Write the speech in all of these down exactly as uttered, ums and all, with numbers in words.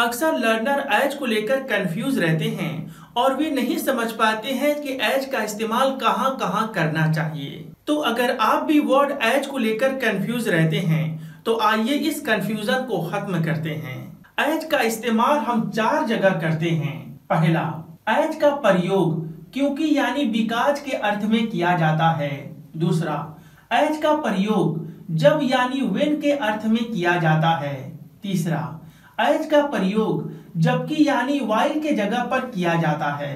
अक्सर learner as को लेकर कंफ्यूज रहते हैं और वे नहीं समझ पाते हैं कि एज का इस्तेमाल कहां कहां करना चाहिए। तो अगर आप भी वर्ड एज को लेकर कंफ्यूज रहते हैं तो आइए इस कंफ्यूजन को खत्म करते हैं। एज का इस्तेमाल हम चार जगह करते हैं। पहला, एज का प्रयोग क्योंकि यानी विकास के अर्थ में किया जाता है। दूसरा, एज का प्रयोग जब यानी व्हेन के अर्थ में किया जाता है। तीसरा, एज का प्रयोग जबकि यानी व्हाइल के जगह पर किया जाता है।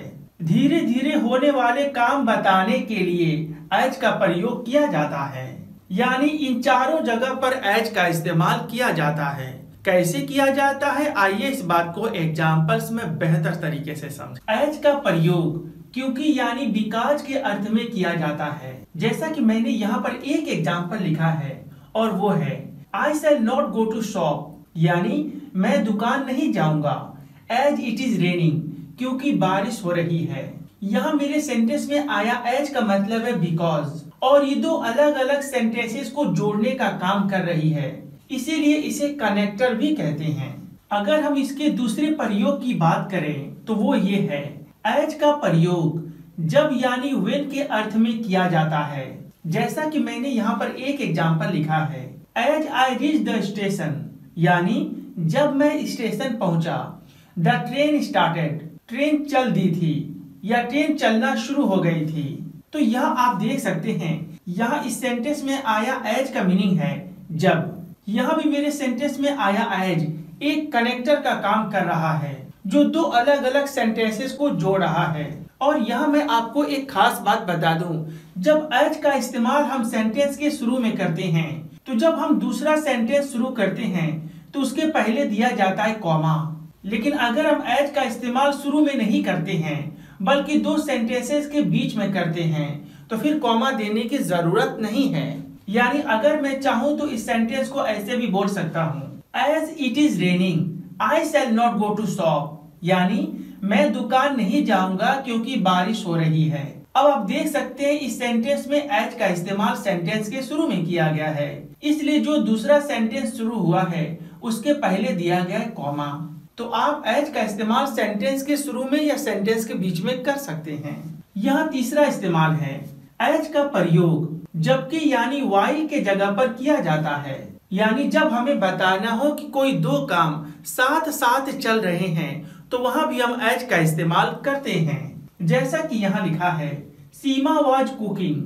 धीरे धीरे होने वाले काम बताने के लिए एज का प्रयोग किया जाता है। यानी इन चारों जगह पर एज का इस्तेमाल किया जाता है। कैसे किया जाता है, आइए इस बात को एग्जाम्पल्स में बेहतर तरीके से समझें। एज का प्रयोग क्योंकि यानी विकास के अर्थ में किया जाता है। जैसा कि मैंने यहाँ पर एक एग्जाम्पल लिखा है और वो है I shall not go to shop, यानी मैं दुकान नहीं जाऊंगा। एज इट इज रेनिंग क्योंकि बारिश हो रही है। यहाँ मेरे सेंटेंस में आया एज का मतलब है बिकॉज, और ये दो अलग अलग सेंटेंसेस को जोड़ने का काम कर रही है, इसीलिए इसे कनेक्टर भी कहते हैं। अगर हम इसके दूसरे प्रयोग की बात करें तो वो ये है, एज का प्रयोग जब यानी व्हेन के अर्थ में किया जाता है। जैसा कि मैंने यहाँ पर एक एग्जाम्पल लिखा है, as I reach the station, यानी जब मैं स्टेशन पहुँचा। द ट्रेन स्टार्टेड, ट्रेन चल दी थी या ट्रेन चलना शुरू हो गई थी। तो यह आप देख सकते हैं, यहाँ इस सेंटेंस में आया एज का मीनिंग है जब। यहाँ भी मेरे सेंटेंस में आया एज एक कनेक्टर का काम कर रहा है जो दो अलग अलग सेंटेंसेस को जोड़ रहा है। और यहाँ मैं आपको एक खास बात बता दूं, जब एज का इस्तेमाल हम सेंटेंस के शुरू में करते हैं तो जब हम दूसरा सेंटेंस शुरू करते हैं तो उसके पहले दिया जाता है कॉमा। लेकिन अगर हम एज का इस्तेमाल शुरू में नहीं करते हैं बल्कि दो सेंटेंसेस के बीच में करते हैं तो फिर कॉमा देने की जरूरत नहीं है। यानी अगर मैं चाहूँ तो इस सेंटेंस को ऐसे भी बोल सकता हूँ, as it is raining I shall not go to shop, यानी मैं दुकान नहीं जाऊंगा क्योंकि बारिश हो रही है। अब आप देख सकते हैं इस सेंटेंस में एज का इस्तेमाल सेंटेंस के शुरू में किया गया है, इसलिए जो दूसरा सेंटेंस शुरू हुआ है उसके पहले दिया गया है कॉमा। तो आप एज का इस्तेमाल सेंटेंस के शुरू में या सेंटेंस के बीच में कर सकते हैं। यहाँ तीसरा इस्तेमाल है, एज का प्रयोग जबकि यानी वाई के जगह पर किया जाता है। यानी जब हमें बताना हो कि कोई दो काम साथ साथ चल रहे हैं तो वहाँ भी हम एज का इस्तेमाल करते हैं। जैसा कि यहाँ लिखा है, सीमा वाज कुकिंग,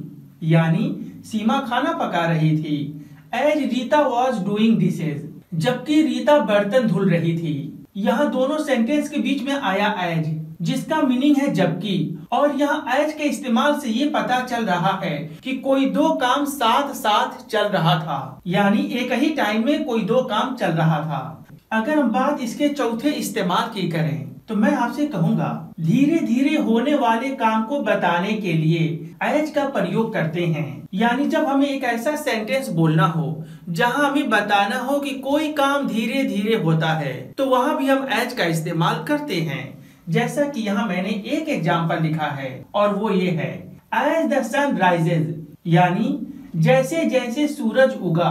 यानी सीमा खाना पका रही थी। As Rita was doing dishes, जबकि रीता बर्तन धुल रही थी। यहाँ दोनों सेंटेंस के बीच में आया एज जिसका मीनिंग है जबकि, और यहाँ एज के इस्तेमाल से ये पता चल रहा है कि कोई दो काम साथ साथ चल रहा था, यानी एक ही टाइम में कोई दो काम चल रहा था। अगर हम बात इसके चौथे इस्तेमाल की करें तो मैं आपसे कहूँगा, धीरे धीरे होने वाले काम को बताने के लिए एज का प्रयोग करते हैं। यानी जब हमें एक ऐसा सेंटेंस बोलना हो जहां हमें बताना हो कि कोई काम धीरे धीरे होता है तो वहाँ भी हम एज का इस्तेमाल करते हैं। जैसा कि यहाँ मैंने एक एग्जाम्पल लिखा है और वो ये है, एज द सन राइजेज, यानी जैसे जैसे सूरज उगा।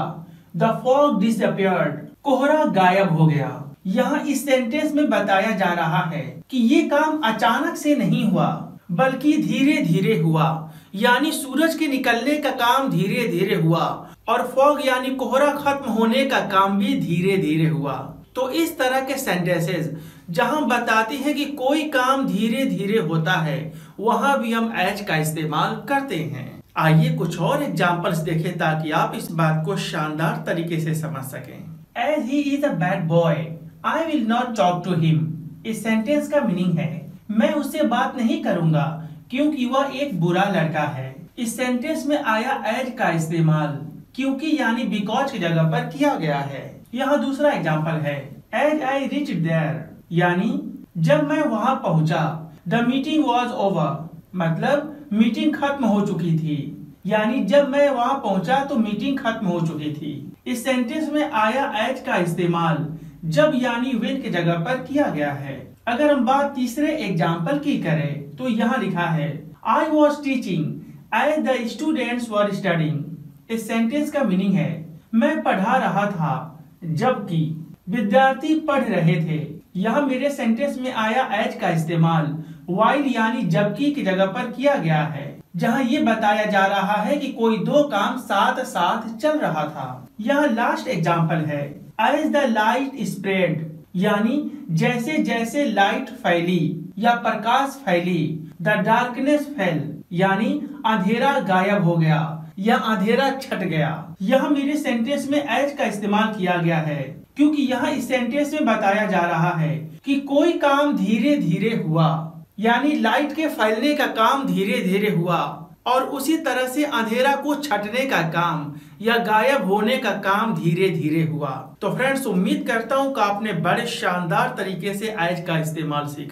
द फॉग डिसअपीयर्ड, कोहरा गायब हो गया। यहाँ इस सेंटेंस में बताया जा रहा है कि ये काम अचानक से नहीं हुआ बल्कि धीरे धीरे हुआ। यानी सूरज के निकलने का काम धीरे धीरे हुआ और फॉग यानी कोहरा खत्म होने का काम भी धीरे धीरे हुआ। तो इस तरह के सेंटेंसेस जहां बताते हैं कि कोई काम धीरे धीरे होता है वहां भी हम एज का इस्तेमाल करते हैं। आइए कुछ और एग्जाम्पल्स देखें ताकि आप इस बात को शानदार तरीके से समझ सकें। As he is a bad boy I will not talk to him, इस सेंटेंस का मीनिंग है मैं उससे बात नहीं करूंगा क्योंकि वह एक बुरा लड़का है। इस सेंटेंस में आया एज का इस्तेमाल क्योंकि यानी बिकॉज की जगह पर किया गया है। यहाँ दूसरा एग्जाम्पल है, एज आई रीच देयर, यानी जब मैं वहाँ पहुँचा। द मीटिंग वॉज ओवर, मतलब मीटिंग खत्म हो चुकी थी। यानी जब मैं वहाँ पहुँचा तो मीटिंग खत्म हो चुकी थी। इस सेंटेंस में आया एज का इस्तेमाल जब यानी व्हेन के जगह पर किया गया है। अगर हम बात तीसरे एग्जाम्पल की करें तो यहाँ लिखा है, I was teaching as the students were studying. इस सेंटेंस का मीनिंग है मैं पढ़ा रहा था जबकि विद्यार्थी पढ़ रहे थे। यहाँ मेरे सेंटेंस में आया एज का इस्तेमाल वाइल यानी जबकि की जगह पर किया गया है, जहाँ ये बताया जा रहा है कि कोई दो काम साथ साथ चल रहा था। यह लास्ट एग्जाम्पल है। एज द लाइट स्प्रेड यानी जैसे जैसे लाइट फैली या प्रकाश फैली। द डार्कनेस फेल यानी अंधेरा गायब हो गया या अंधेरा छट गया। यह मेरे सेंटेंस में एज का इस्तेमाल किया गया है क्योंकि यहाँ इस सेंटेंस में बताया जा रहा है कि कोई काम धीरे धीरे हुआ, यानी लाइट के फैलने का काम धीरे धीरे हुआ और उसी तरह से अंधेरा को छटने का काम या गायब होने का काम धीरे धीरे हुआ। तो फ्रेंड्स, उम्मीद करता हूँ कि आपने बड़े शानदार तरीके से एज का इस्तेमाल सीखा।